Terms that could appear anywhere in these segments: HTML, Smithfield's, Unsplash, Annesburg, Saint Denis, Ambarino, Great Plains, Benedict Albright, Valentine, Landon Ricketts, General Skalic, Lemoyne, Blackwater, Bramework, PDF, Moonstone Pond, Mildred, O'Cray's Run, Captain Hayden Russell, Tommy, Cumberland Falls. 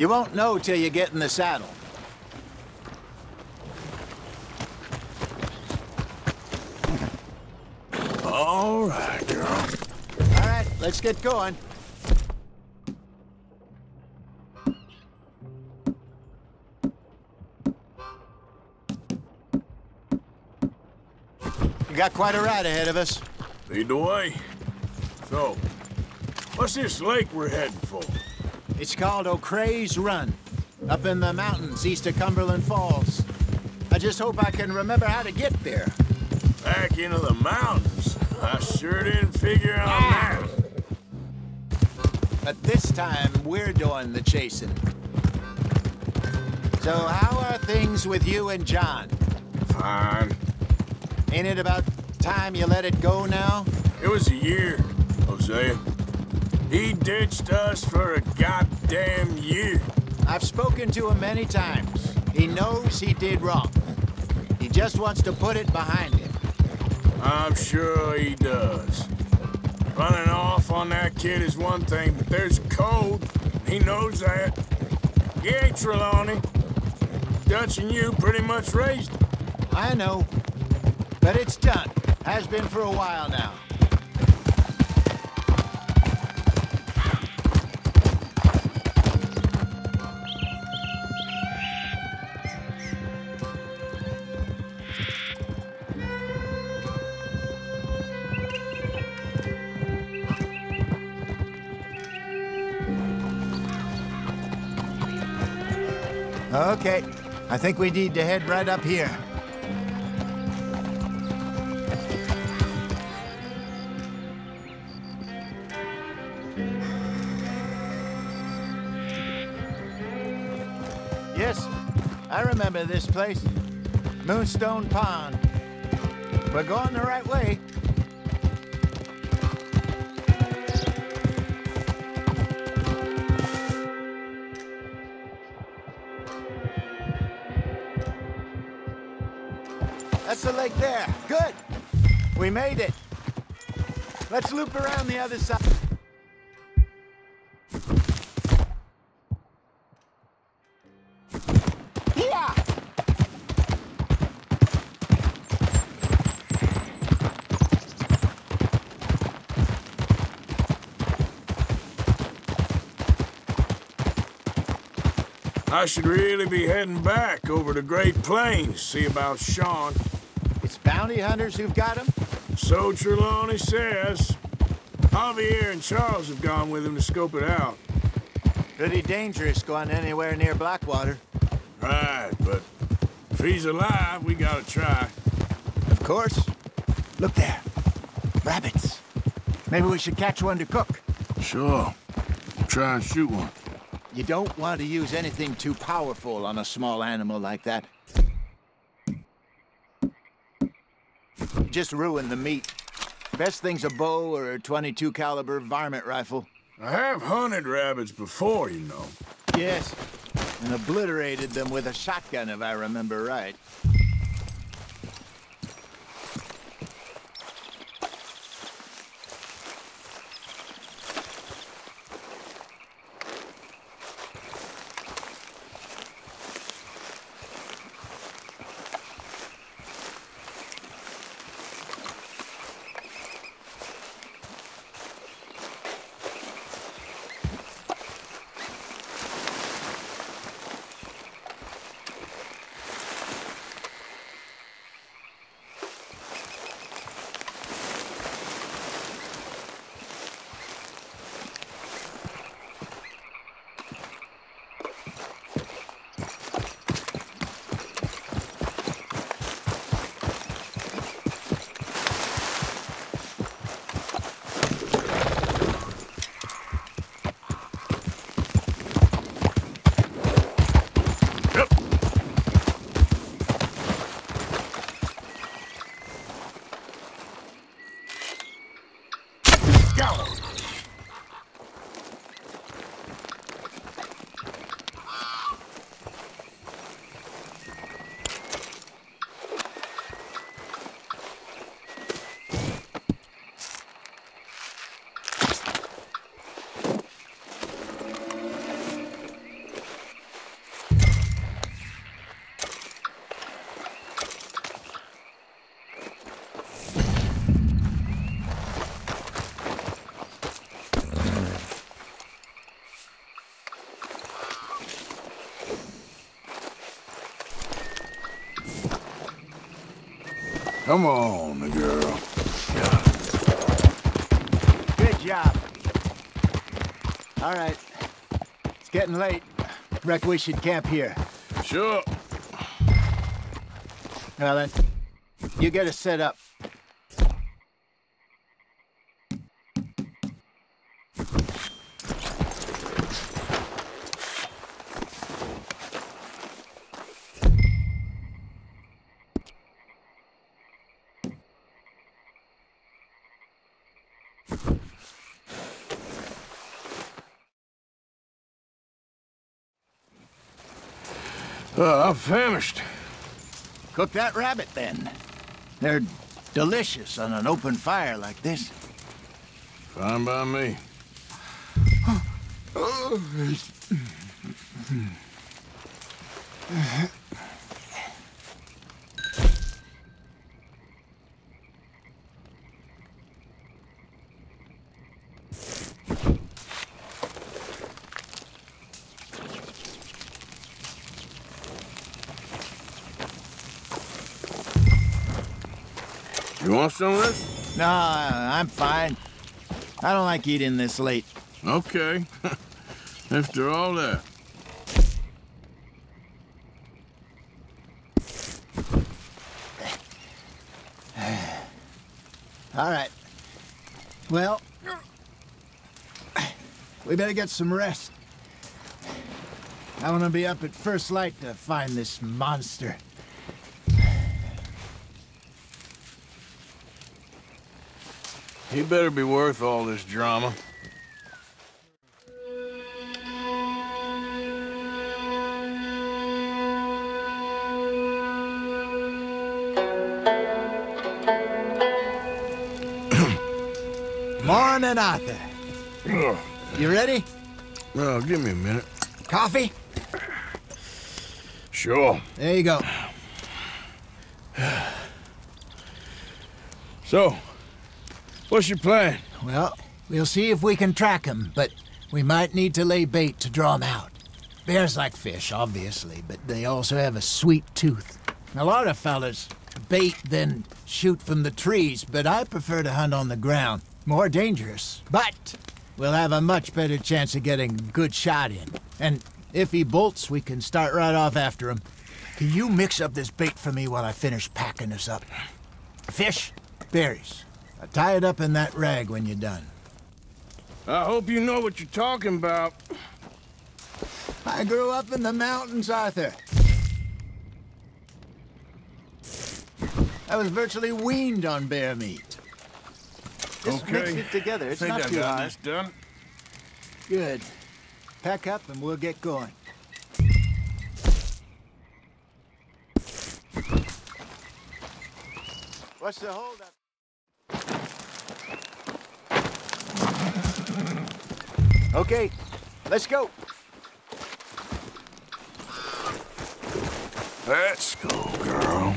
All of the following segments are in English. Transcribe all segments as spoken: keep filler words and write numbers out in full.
You won't know till you get in the saddle. All right, girl. All right, let's get going. We got quite a ride ahead of us. Lead the way. So, what's this lake we're heading for? It's called O'Cray's Run, up in the mountains east of Cumberland Falls. I just hope I can remember how to get there. Back into the mountains? I sure didn't figure out that. But this time, we're doing the chasing. So how are things with you and John? Fine. Ain't it about time you let it go now? It was a year, Hosea. He ditched us for a goddamn year. I've spoken to him many times. He knows he did wrong. He just wants to put it behind him. I'm sure he does. Running off on that kid is one thing, but there's a code. He knows that. He ain't Trelawney. Dutch and you pretty much raised him. I know. But it's done. Has been for a while now. Okay, I think we need to head right up here. Yes, I remember this place. Moonstone Pond. We're going the right way. That's the lake there. Good. We made it. Let's loop around the other side. I should really be heading back over to Great Plains, see about Sean. It's bounty hunters who've got him? So Trelawney says. Javier and Charles have gone with him to scope it out. Pretty dangerous going anywhere near Blackwater. Right, but if he's alive, we gotta try. Of course. Look there. Rabbits. Maybe we should catch one to cook. Sure. Try and shoot one. You don't want to use anything too powerful on a small animal like that. Just ruin the meat. Best thing's a bow or a twenty-two caliber varmint rifle. I have hunted rabbits before, you know. Yes, and obliterated them with a shotgun, if I remember right. Come on, girl. Good job. All right. It's getting late. Reckon we should camp here. Sure. Now then, you get us set up. Uh, I'm famished. Cook that rabbit, then. They're delicious on an open fire like this. Fine by me. You want some of this? No, I'm fine. I don't like eating this late. Okay. After all that. All right. Well, we better get some rest. I want to be up at first light to find this monster. He better be worth all this drama. Morning, Arthur. You ready? Well, give me a minute. Coffee? Sure. There you go. So, what's your plan? Well, we'll see if we can track them, but we might need to lay bait to draw them out. Bears like fish, obviously, but they also have a sweet tooth. A lot of fellas bait then shoot from the trees, but I prefer to hunt on the ground. More dangerous, but we'll have a much better chance of getting a good shot in. And if he bolts, we can start right off after him. Can you mix up this bait for me while I finish packing this up? Fish, berries. I'll tie it up in that rag when you're done. I hope you know what you're talking about. I grew up in the mountains, Arthur. I was virtually weaned on bear meat. Just okay. Mix it together. It's not too hard. That's done. Good. Pack up and we'll get going. What's the holdup? Okay, let's go. Let's go, girl.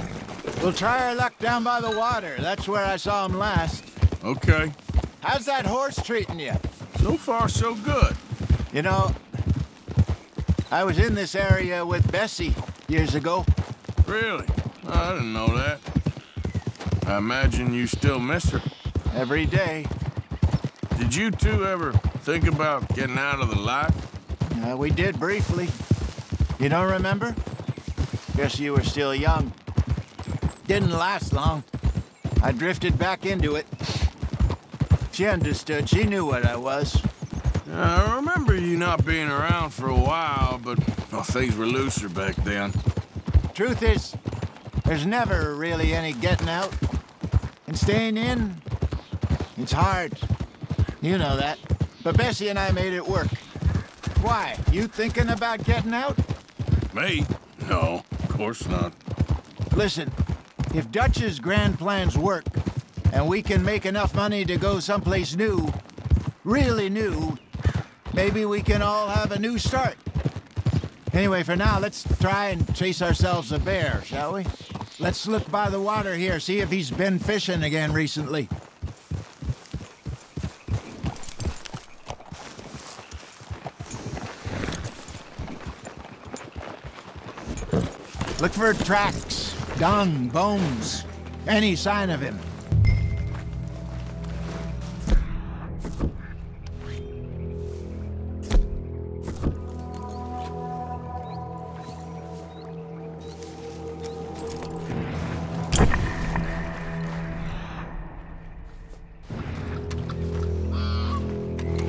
We'll try our luck down by the water. That's where I saw him last. Okay. How's that horse treating you? So far, so good. You know, I was in this area with Bessie years ago. Really? I didn't know that. I imagine you still miss her. Every day. Did you two ever think about getting out of the life? Uh, we did briefly. You don't remember? Guess you were still young. Didn't last long. I drifted back into it. She understood. She knew what I was. I remember you not being around for a while, but well, things were looser back then. Truth is, there's never really any getting out. And staying in, it's hard. You know that. But Bessie and I made it work. Why? You thinking about getting out? Me? No, of course not. Listen, if Dutch's grand plans work, and we can make enough money to go someplace new, really new, maybe we can all have a new start. Anyway, for now, let's try and chase ourselves a bear, shall we? Let's look by the water here, see if he's been fishing again recently. Look for tracks, dung, bones. Any sign of him?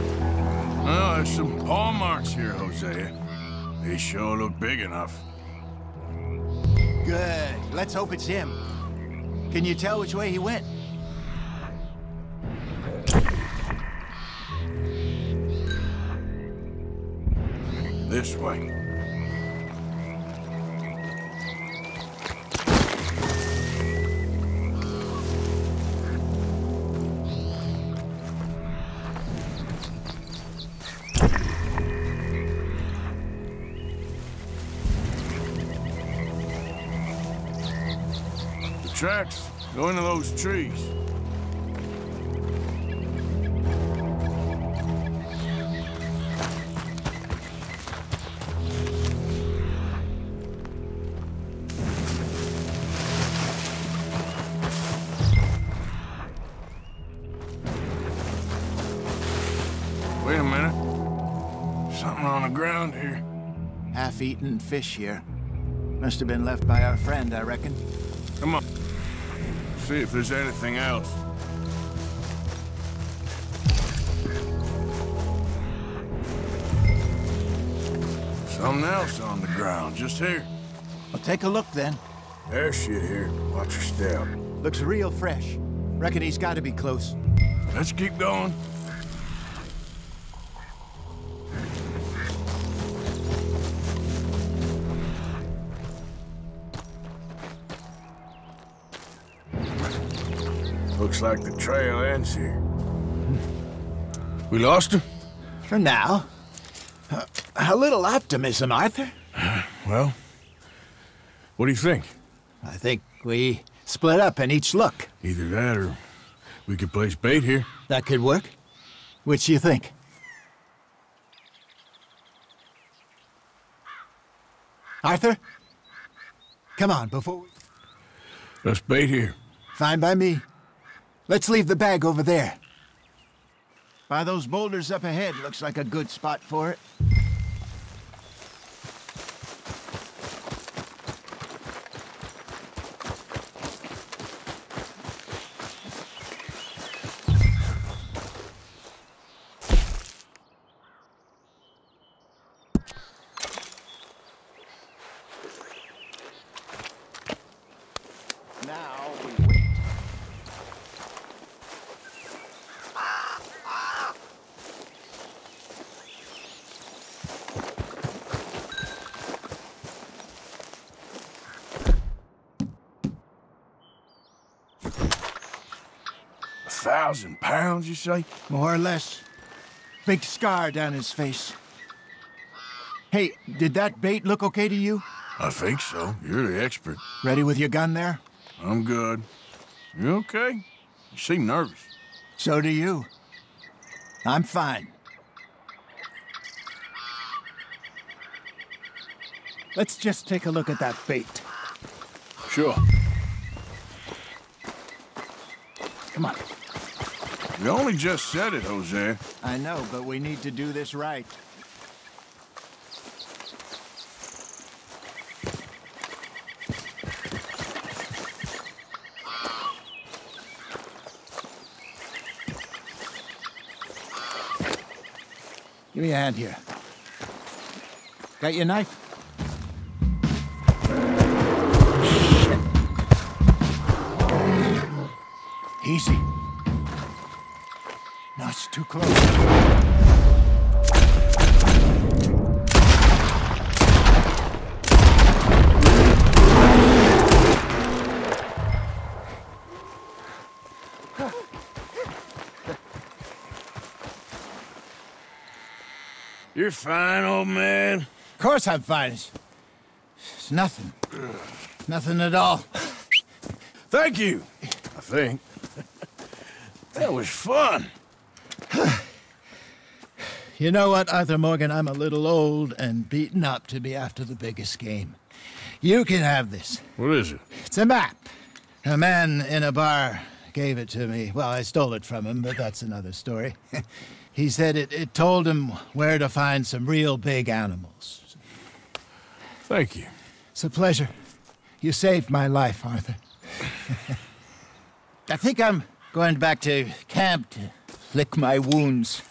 Well, there's some paw marks here, Jose. They sure look big enough. Good. Let's hope it's him. Can you tell which way he went? This way. Tracks go into those trees. Wait a minute. Something on the ground here. Half-eaten fish here. Must have been left by our friend, I reckon. Come on. See if there's anything else. Something else on the ground, just here. Well, take a look then. There's shit here. Watch your step. Looks real fresh. Reckon he's got to be close. Let's keep going. Looks like the trail ends here. We lost him? For now. Uh, a little optimism, Arthur. Well, what do you think? I think we split up and each look. Either that or we could place bait here. That could work. Which do you think? Arthur? Come on, before we... Let's bait here. Fine by me. Let's leave the bag over there. By those boulders up ahead, looks like a good spot for it. Thousand pounds, you say? More or less. Big scar down his face. Hey, did that bait look okay to you? I think so. You're the expert. Ready with your gun there? I'm good. You okay? You seem nervous. So do you. I'm fine. Let's just take a look at that bait. Sure. Come on. You only just said it, Jose. I know, but we need to do this right. Give me a hand here. Got your knife? Shit. Easy. No, it's too close. You're fine, old man. Of course I'm fine. It's, it's nothing. Nothing at all. Thank you. I think. That was fun. You know what, Arthur Morgan, I'm a little old and beaten up to be after the biggest game. You can have this. What is it? It's a map. A man in a bar gave it to me. Well, I stole it from him, but that's another story. He said it, it told him where to find some real big animals. Thank you. It's a pleasure. You saved my life, Arthur. I think I'm going back to camp to lick my wounds.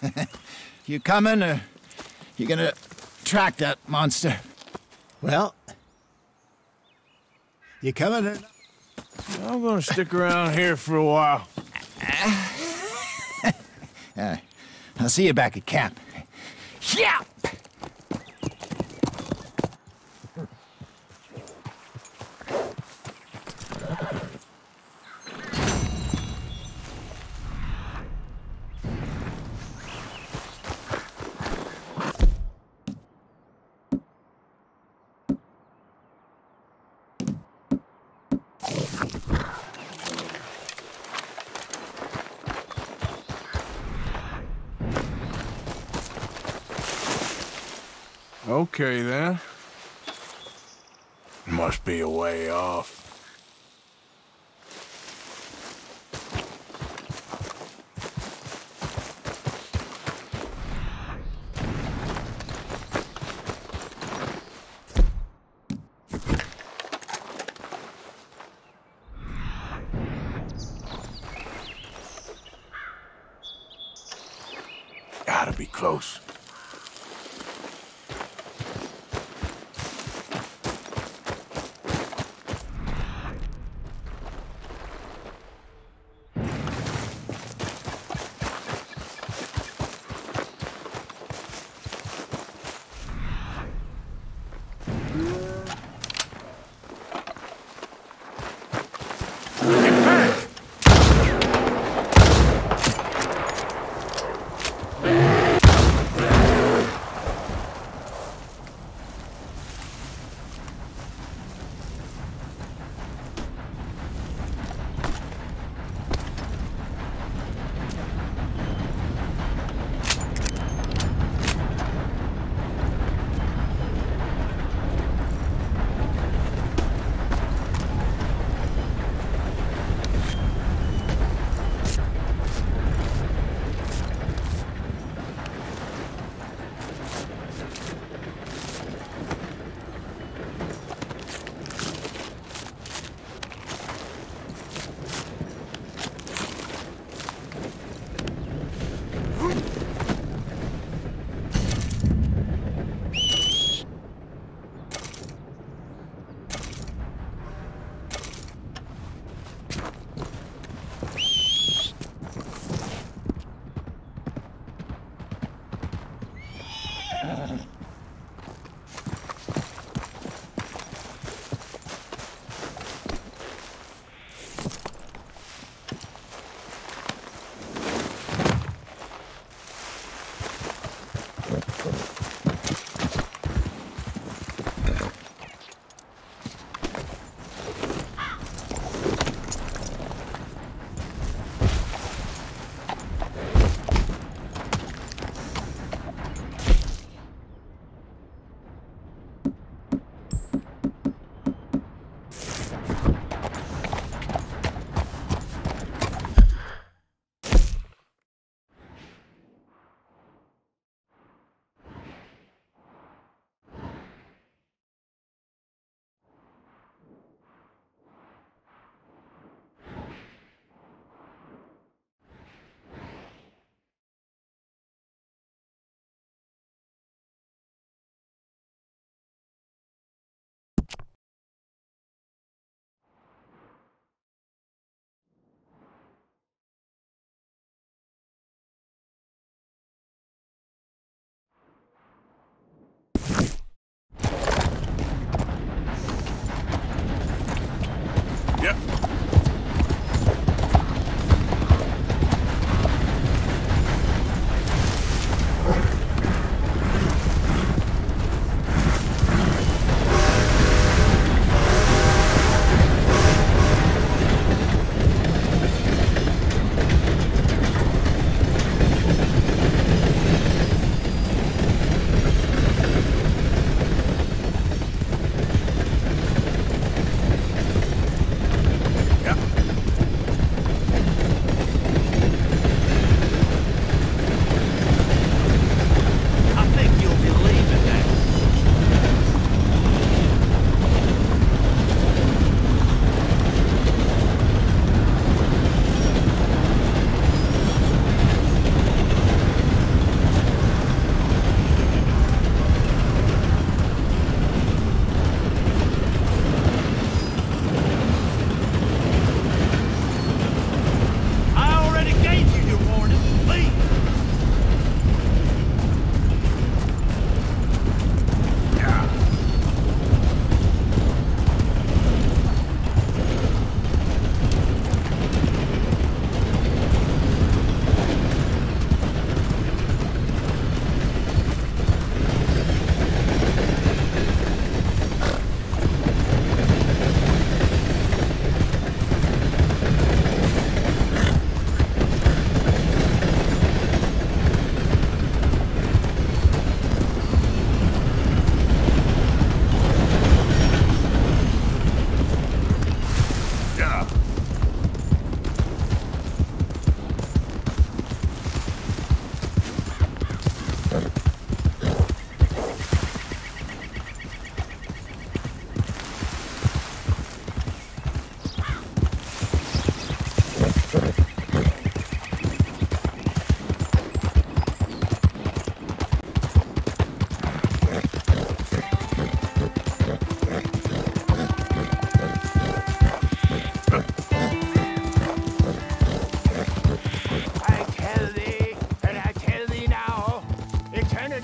You coming, or you gonna track that monster? Well, you coming or not? I'm gonna stick around here for a while. uh, I'll see you back at camp. Yeah! Okay, then. Must be a way off. Gotta be close.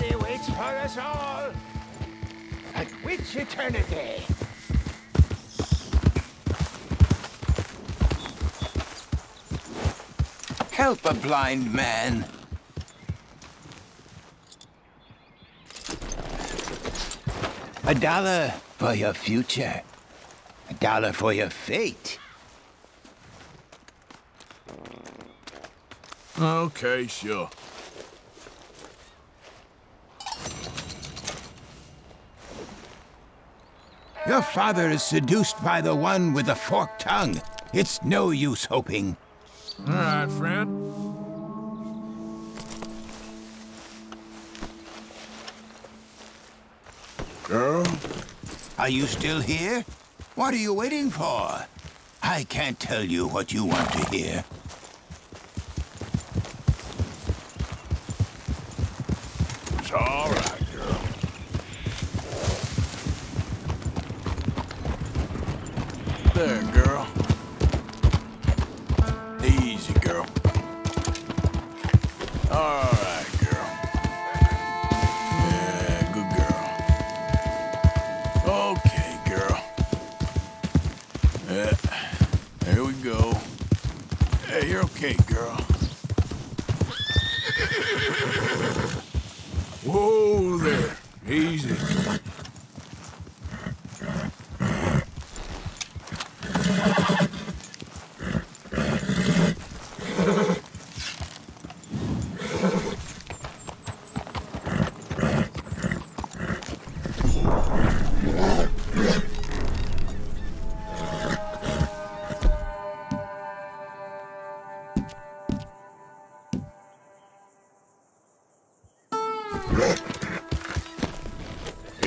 eternity waits for us all. But which eternity? Help a blind man. A dollar for your future. A dollar for your fate. Okay, sure. Your father is seduced by the one with the forked tongue. It's no use hoping. All right, friend. Girl? Are you still here? What are you waiting for? I can't tell you what you want to hear. It's all right, girl. There, girl. Easy, girl. All right. Okay, girl. Whoa there. Easy.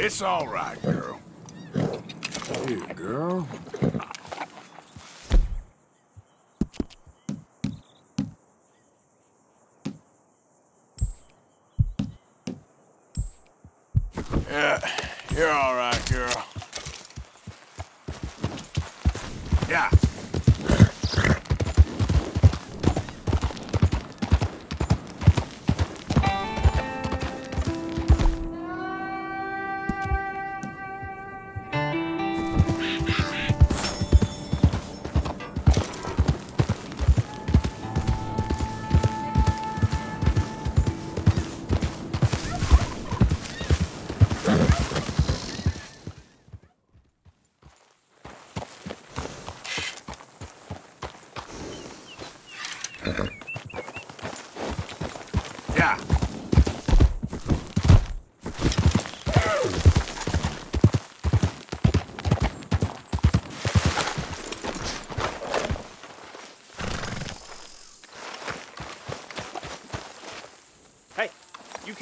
It's all right, girl. Here, girl. Yeah, you're all right, girl. Yeah.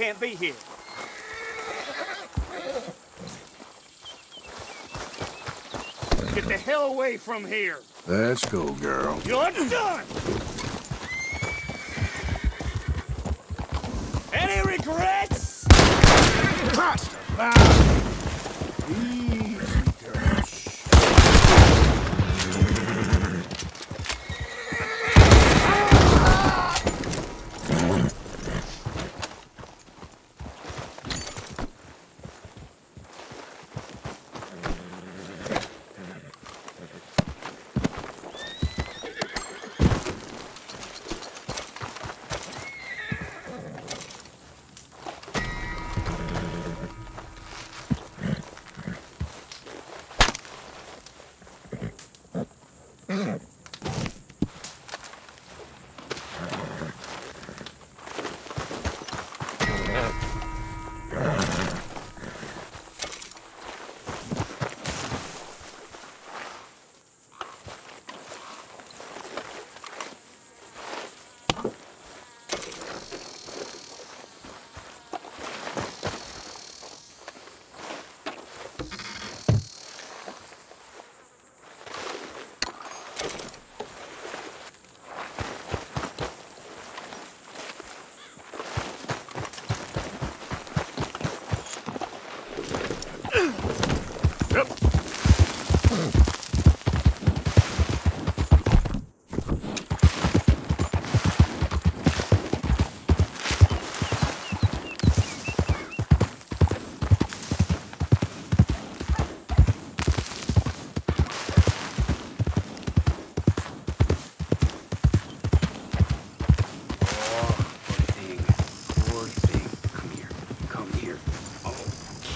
Can't be here. Get the hell away from here. That's cool, girl. You're done. Any regrets? Cross easy, girl.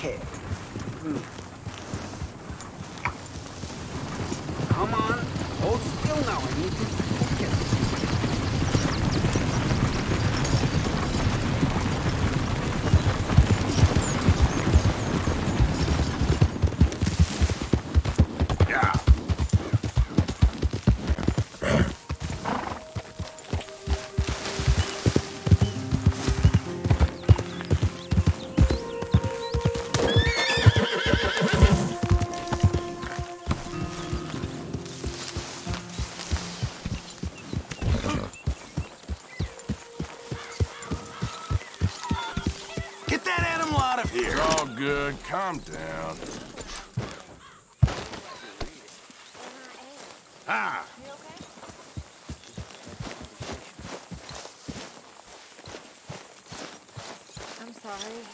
Okay. Mm. Come on. Hold still now. I need to calm down. Ah! You okay? I'm sorry.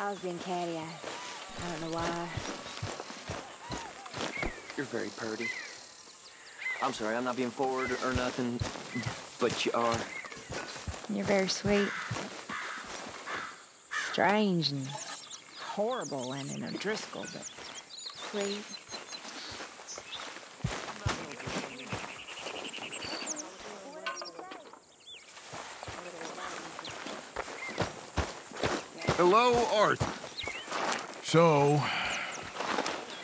I was being catty-eyed. I don't know why. You're very purty. I'm sorry, I'm not being forward or nothing, but you are. You're very sweet. Strange and horrible and an O'Driscoll, but please. Hello, Arthur. So, a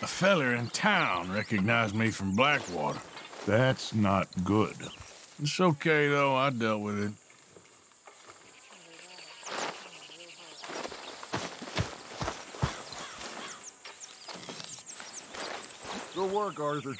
feller in town recognized me from Blackwater. That's not good. It's okay, though. I dealt with it. Good work, Arthur.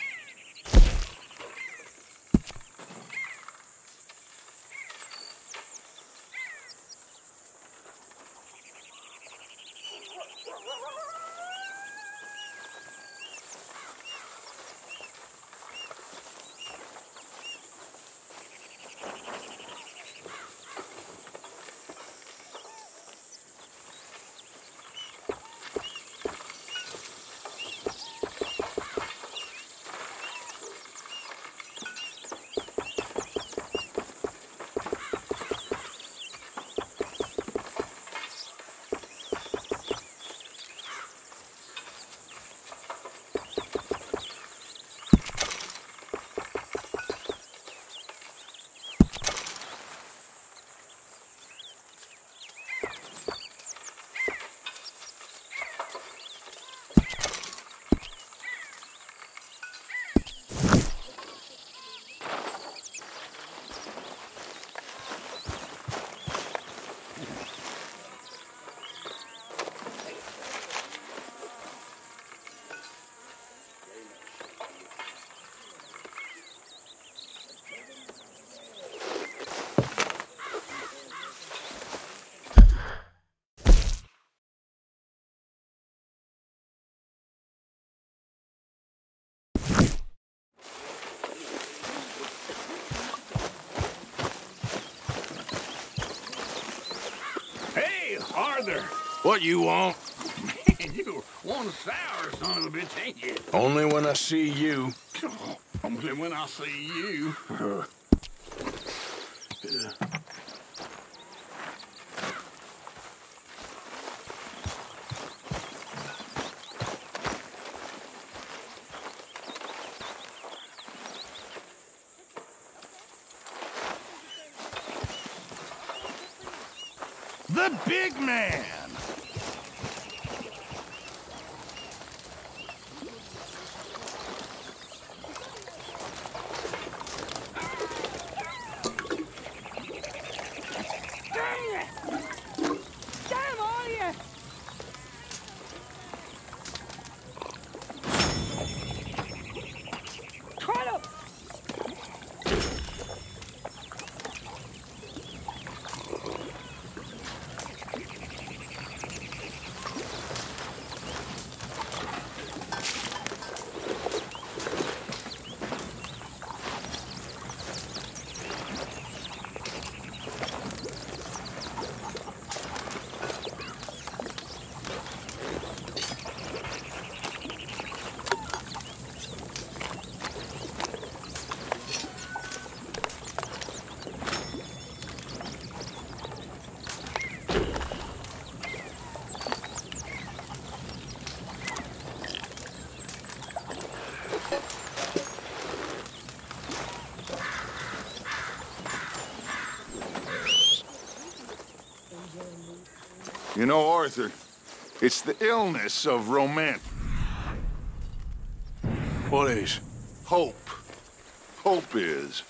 Arthur, what you want? Man, you want a sour son of a bitch, ain't you? Only when I see you. Oh, only when I see you. Uh. Uh. Big man! Dang it! Damn all of you! Try to... You know, Arthur, it's the illness of romance. What is? Hope. Hope is.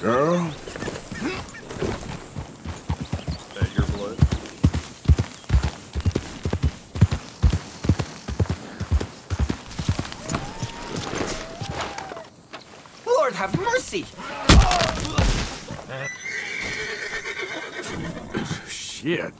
Girl? That your blood? Lord, have mercy! Shit.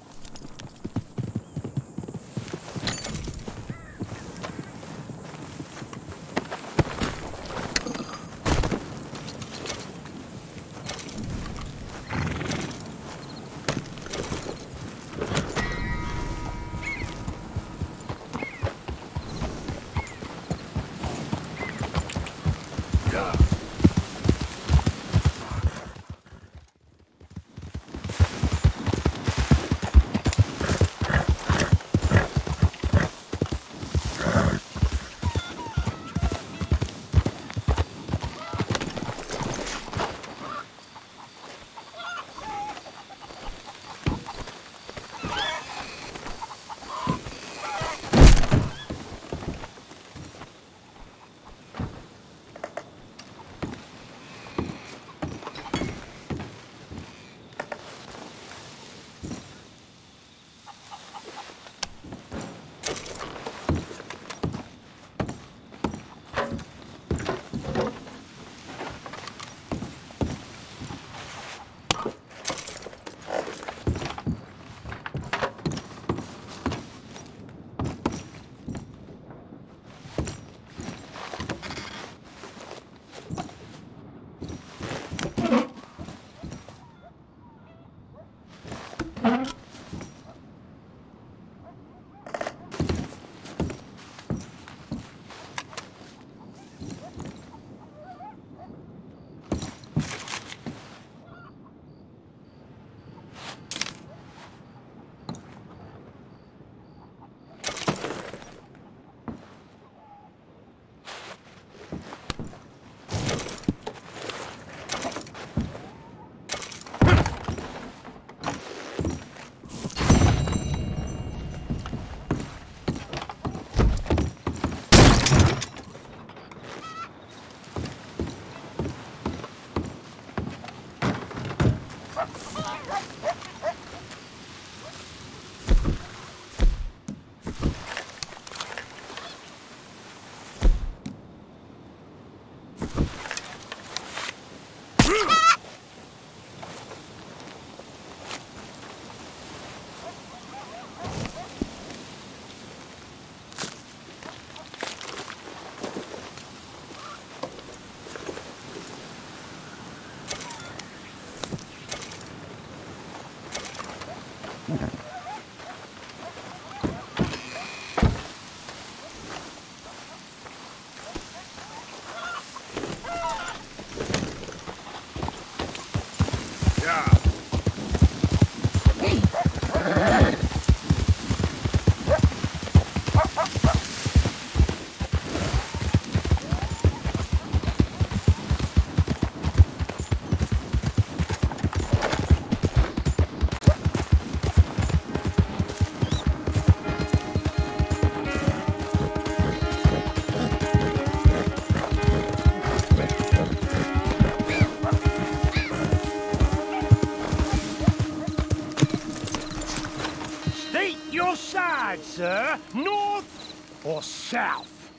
either north or south.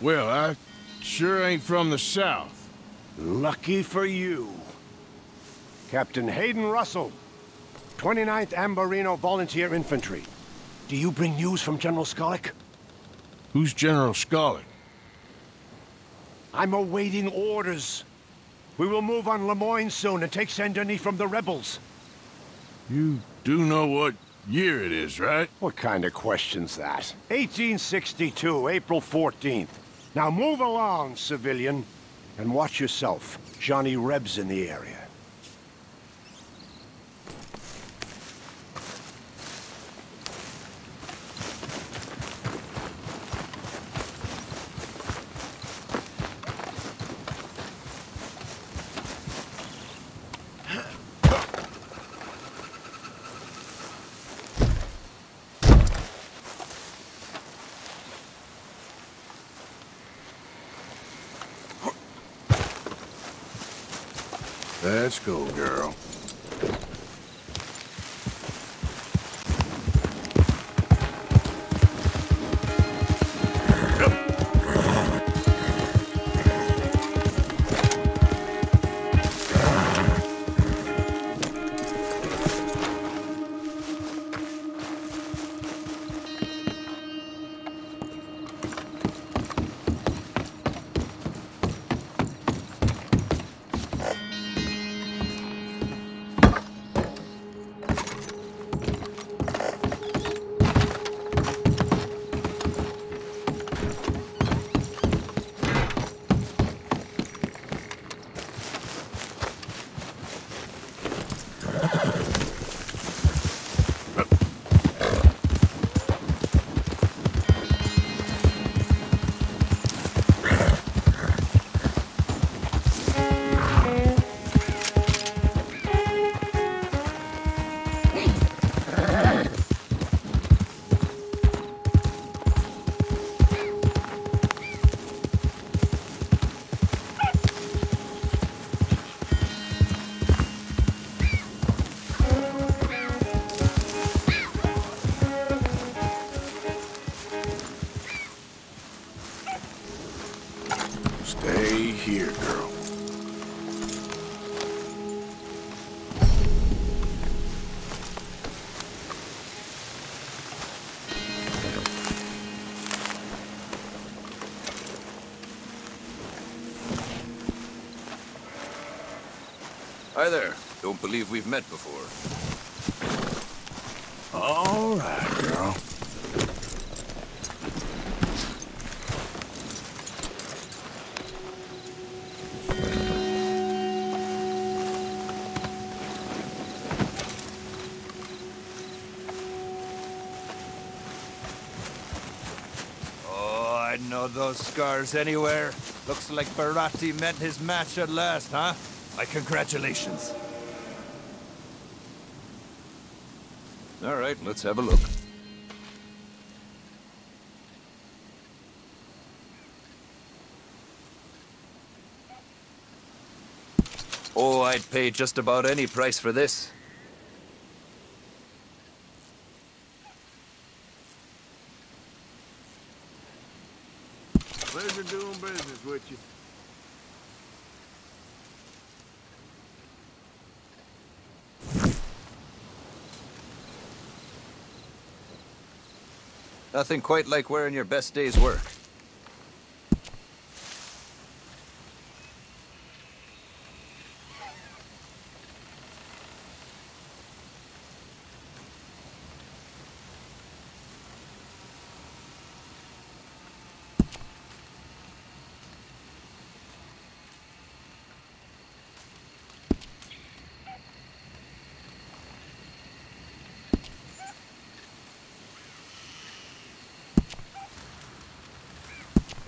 Well, I sure ain't from the south. Lucky for you. Captain Hayden Russell, twenty-ninth Ambarino Volunteer Infantry. Do you bring news from General Skalic? Who's General Skalic? I'm awaiting orders. We will move on Lemoyne soon and take Saint Denis from the rebels. You do know what year it is, right? What kind of question's that? eighteen sixty-two, April fourteenth. Now move along, civilian, and watch yourself. Johnny Reb's in the area. Let's go, girl. Hi there. Don't believe we've met before. All right, girl. Oh, I know those scars anywhere. Looks like Baratti met his match at last, huh? My congratulations. All right, let's have a look. Oh, I'd pay just about any price for this. Pleasure doing business with you. Nothing quite like wearing your best day's work.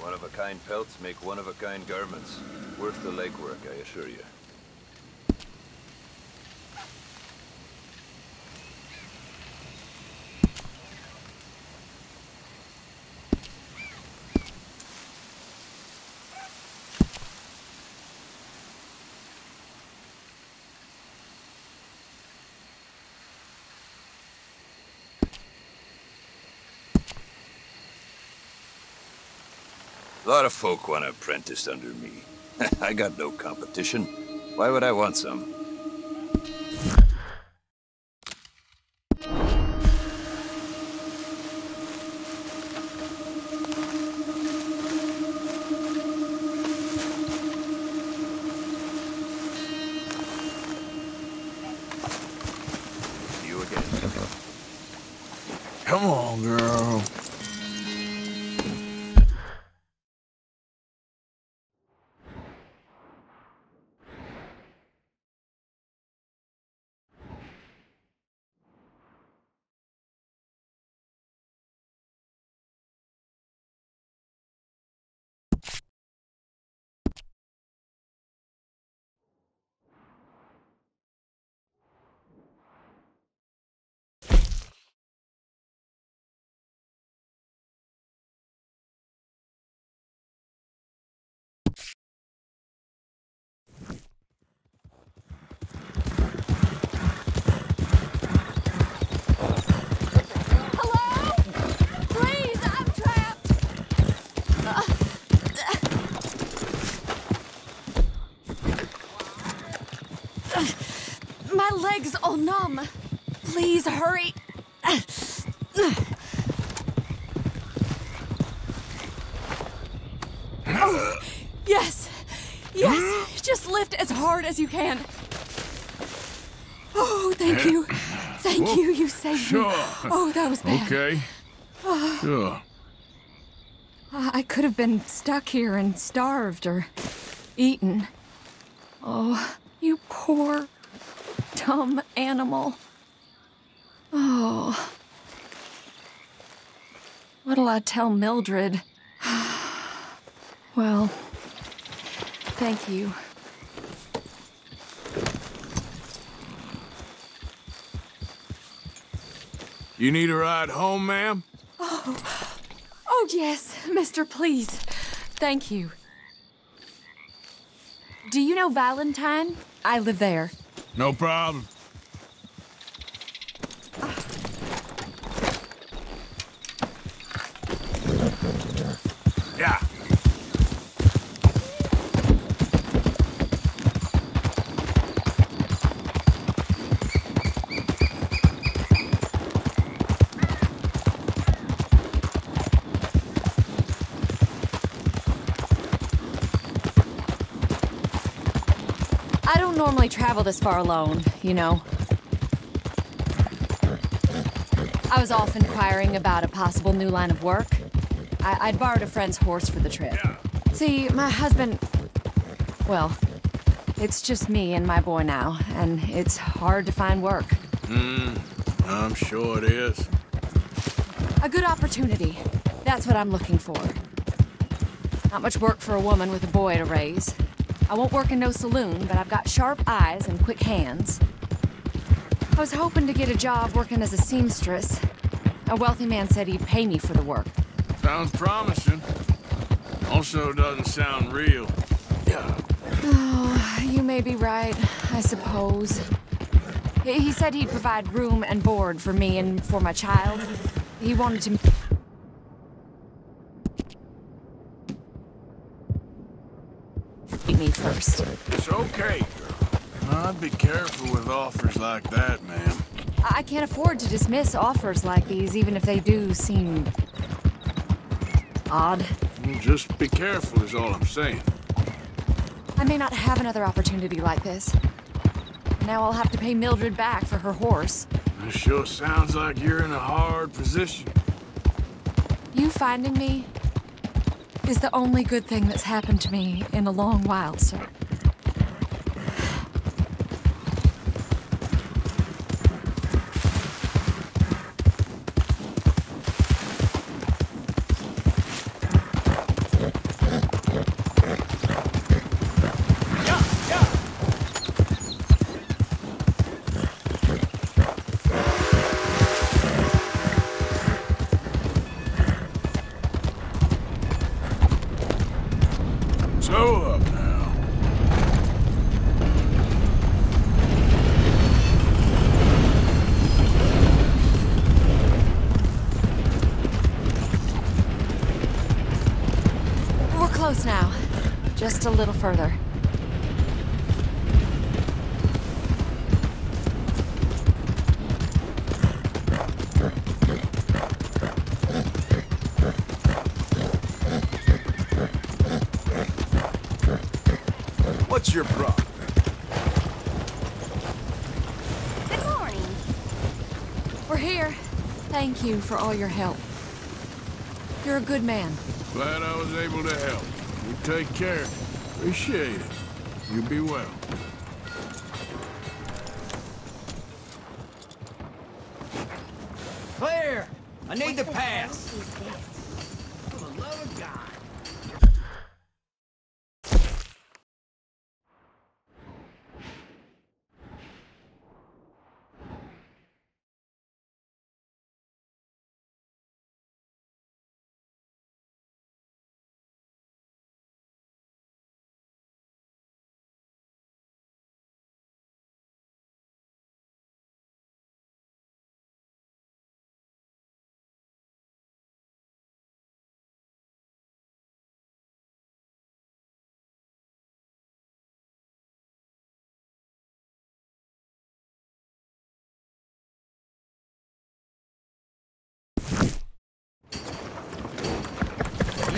One-of-a-kind pelts make one-of-a-kind garments. Worth the legwork, I assure you. A lot of folk want to apprentice under me. I got no competition. Why would I want some? Come on, girl. Legs all numb. Please hurry. Oh, yes, yes. Just lift as hard as you can. Oh, thank you, thank you. You saved sure. me. Oh, that was bad. Okay. Oh. Sure. I could have been stuck here and starved or eaten. Oh, you poor. Dumb animal. Oh. What'll I tell Mildred? Well, thank you. You need a ride home, ma'am? Oh. Oh, yes, mister, please. Thank you. Do you know Valentine? I live there. No problem. Yeah. Normally travel this far alone, you know. I was off inquiring about a possible new line of work. I I'd borrowed a friend's horse for the trip. Yeah. See, my husband... Well, it's just me and my boy now, and it's hard to find work. Hmm, I'm sure it is. A good opportunity. That's what I'm looking for. Not much work for a woman with a boy to raise. I won't work in no saloon, but I've got sharp eyes and quick hands. I was hoping to get a job working as a seamstress. A wealthy man said he'd pay me for the work. Sounds promising. Also doesn't sound real. Yeah. Oh, you may be right, I suppose. He said he'd provide room and board for me and for my child. He wanted to... me first. It's okay, girl. I'd be careful with offers like that, ma'am. I can't afford to dismiss offers like these, even if they do seem... odd. Well, just be careful is all I'm saying. I may not have another opportunity like this. Now I'll have to pay Mildred back for her horse. It sure sounds like you're in a hard position. You finding me is the only good thing that's happened to me in a long while, sir. Slow up now. close now. Just a little further. What's your problem? Good morning. We're here. Thank you for all your help. You're a good man. Glad I was able to help. You take care. Appreciate it. You be well. Claire! I need the pass. For the love of God.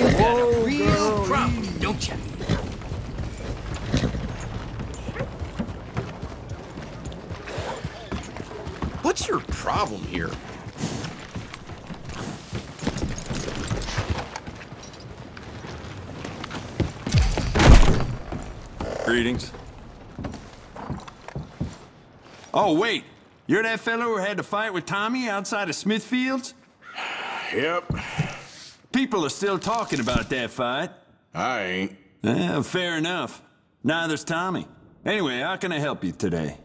Whoa, a real problem, don't ya? What's your problem here? Greetings. Oh, wait. You're that fellow who had to fight with Tommy outside of Smithfield's? Yep. People are still talking about that fight. I ain't. Eh, fair enough. Neither's Tommy. Anyway, how can I help you today?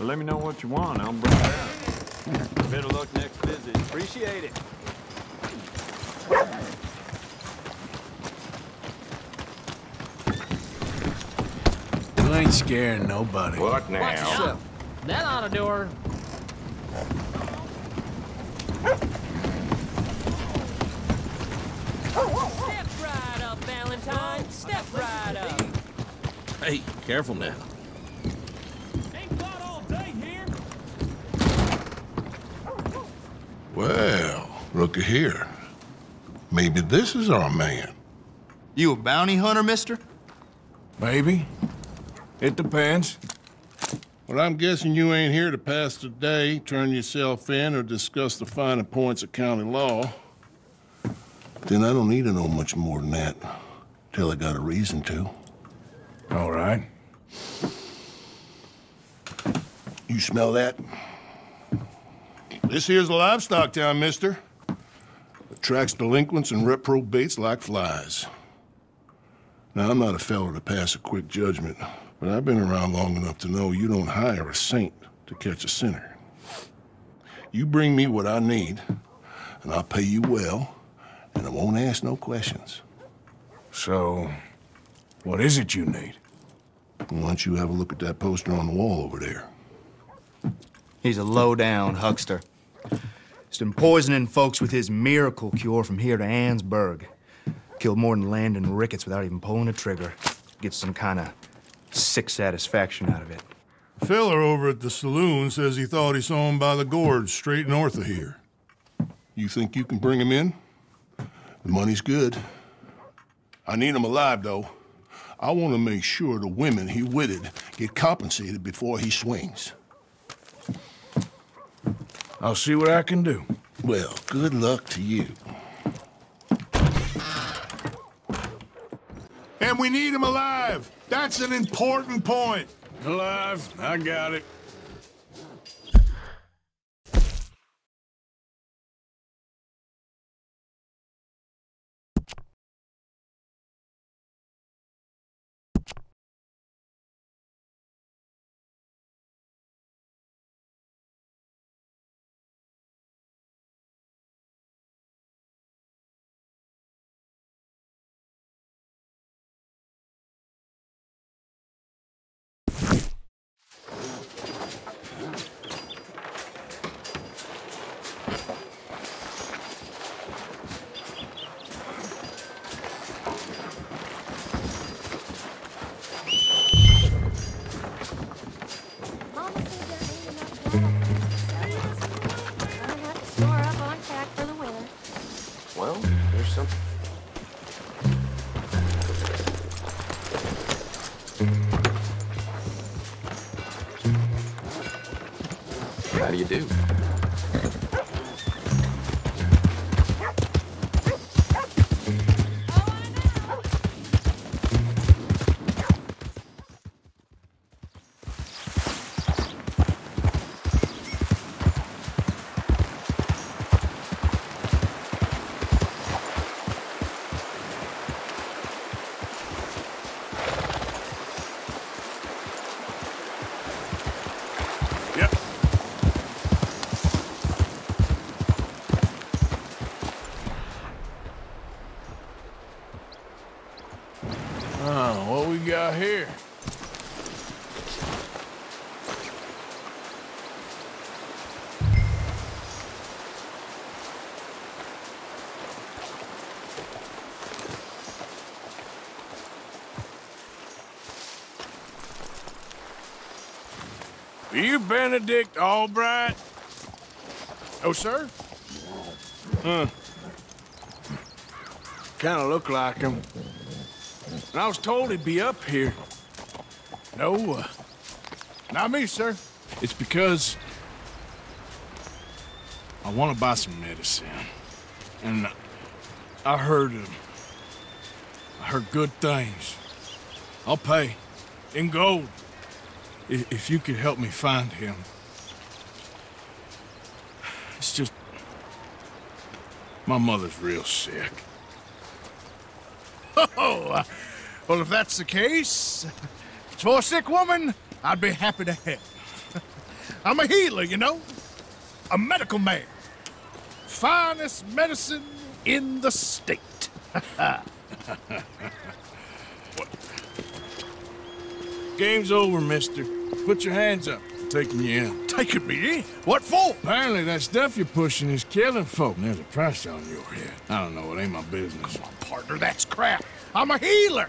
Let me know what you want, I'll bring it out. Better luck next visit. Appreciate it. You ain't scaring nobody. What now? Watch yourself. That ought to do her. Step right up, Valentine. Step right up. Hey, careful now. Well, look here. Maybe this is our man. You a bounty hunter, mister? Maybe. It depends. Well, I'm guessing you ain't here to pass the day, turn yourself in, or discuss the finer points of county law. Then I don't need to know much more than that, till I got a reason to. All right. You smell that? This here's a livestock town, mister. Attracts delinquents and reprobates like flies. Now, I'm not a fellow to pass a quick judgment, but I've been around long enough to know you don't hire a saint to catch a sinner. You bring me what I need, and I'll pay you well, and I won't ask no questions. So, what is it you need? Why don't you have a look at that poster on the wall over there? He's a low-down huckster. He's been poisoning folks with his miracle cure from here to Annesburg. Killed more than Landon Ricketts without even pulling a trigger. Gets some kind of sick satisfaction out of it. The fella over at the saloon says he thought he saw him by the gorge straight north of here. You think you can bring him in? The money's good. I need him alive, though. I want to make sure the women he witted get compensated before he swings. I'll see what I can do. Well, good luck to you. And we need him alive. That's an important point. Alive, I got it. Do. Here. Are you Benedict Albright? Oh, sir? Huh. Kinda look like him. And I was told he'd be up here. No, uh, not me, sir. It's because I want to buy some medicine. And I heard, uh, I heard good things. I'll pay in gold if, if you could help me find him. It's just, my mother's real sick. Oh, uh, well, if that's the case, for a sick woman, I'd be happy to help. I'm a healer, you know, a medical man. Finest medicine in the state. Game's over, mister. Put your hands up. I'm taking you in. Taking me in? What for? Apparently that stuff you're pushing is killing folk. There's a price on your head. I don't know. It ain't my business. Come on, partner. That's crap. I'm a healer.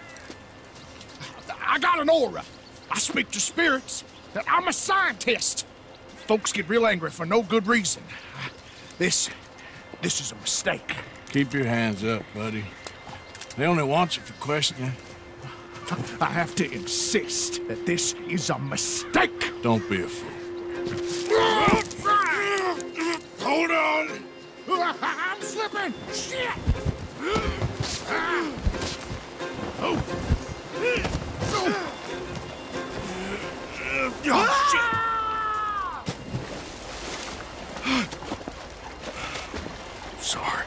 I got an aura. I speak to spirits. I'm a scientist. Folks get real angry for no good reason. This, this is a mistake. Keep your hands up, buddy. They only want you for questioning. I have to insist that this is a mistake. Don't be a fool. Hold on. I'm slipping. Shit. Oh. Oh, shit. Sorry.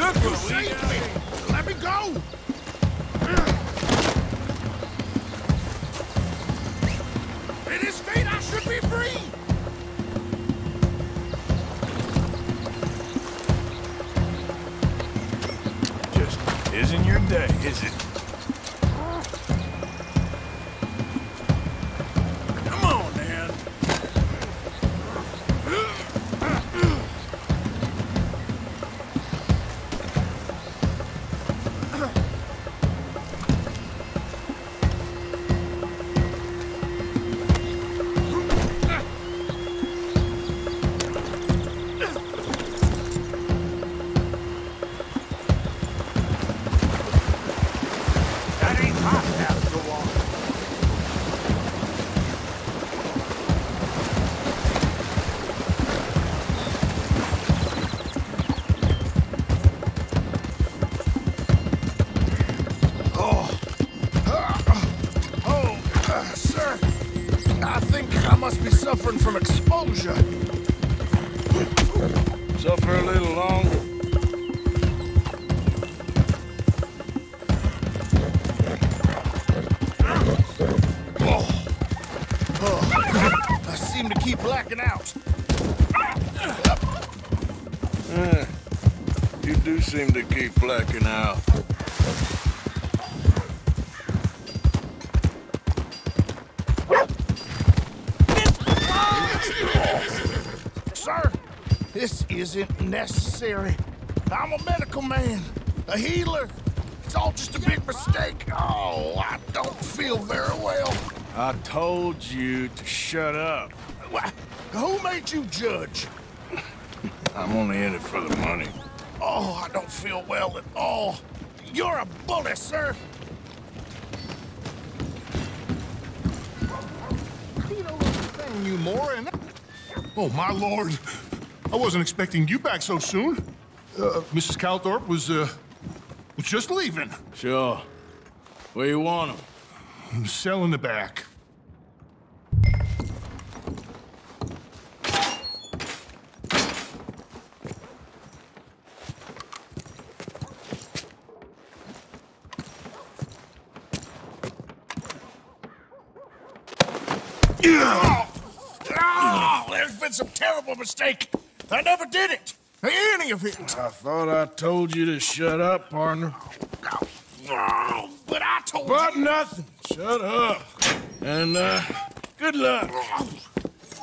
Look, you saved me! Let me go! In his feet, I should be free! Just isn't your day, is it? Seem to keep blacking out. Sir, this isn't necessary. I'm a medical man, a healer. It's all just a big mistake. Oh, I don't feel very well. I told you to shut up. Why, who made you judge? I'm only in it for the money. Oh, I don't feel well at all. You're a bully, sir. You know, thing you more and oh, my lord. I wasn't expecting you back so soon. Uh, Missus Calthorpe was, uh, was just leaving. Sure. Where you want him? I'm selling the back. Mistake. I never did it. Any of it. I thought I told you to shut up, partner. Oh, oh, but I told but you. But nothing. Shut up. And, uh, good luck.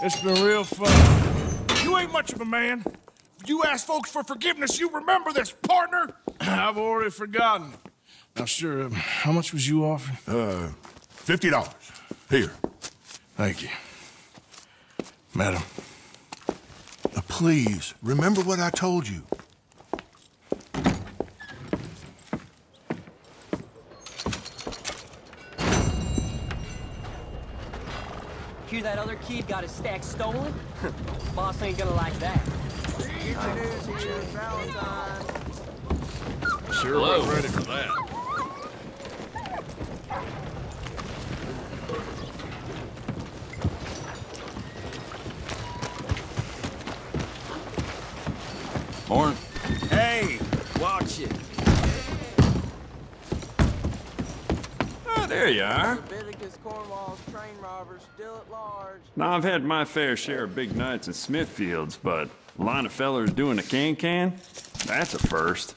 It's been real fun. You ain't much of a man. You ask folks for forgiveness, you remember this, partner. I've already forgotten. Now, sure, um, how much was you offering? Uh, fifty dollars. Here. Thank you. Madam. Please, remember what I told you. Hear that other kid got his stack stolen? Boss ain't gonna like that. Introducing you, Valentine. Sure was ready for that. Morning. Hey, watch it. Oh, there you are. Now, I've had my fair share of big nights in Smithfield's, but a line of fellers doing a can-can? That's a first.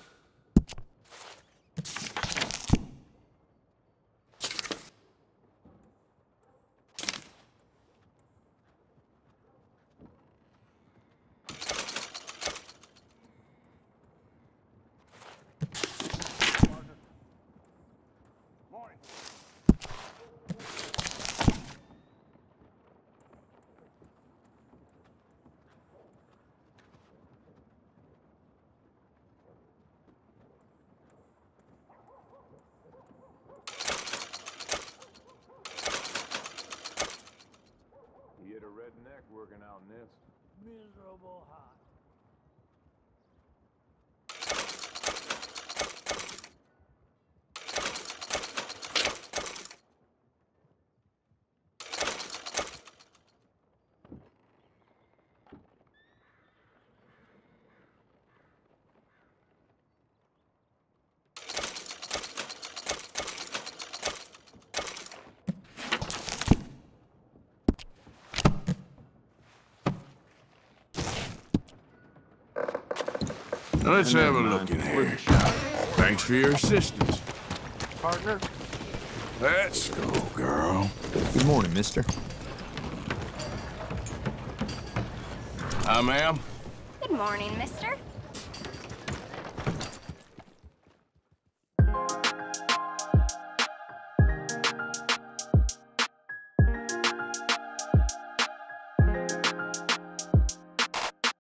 Now let's have a look in here. Thanks for your assistance. Partner? Let's go, girl. Good morning, mister. Hi, ma'am. Good morning, mister.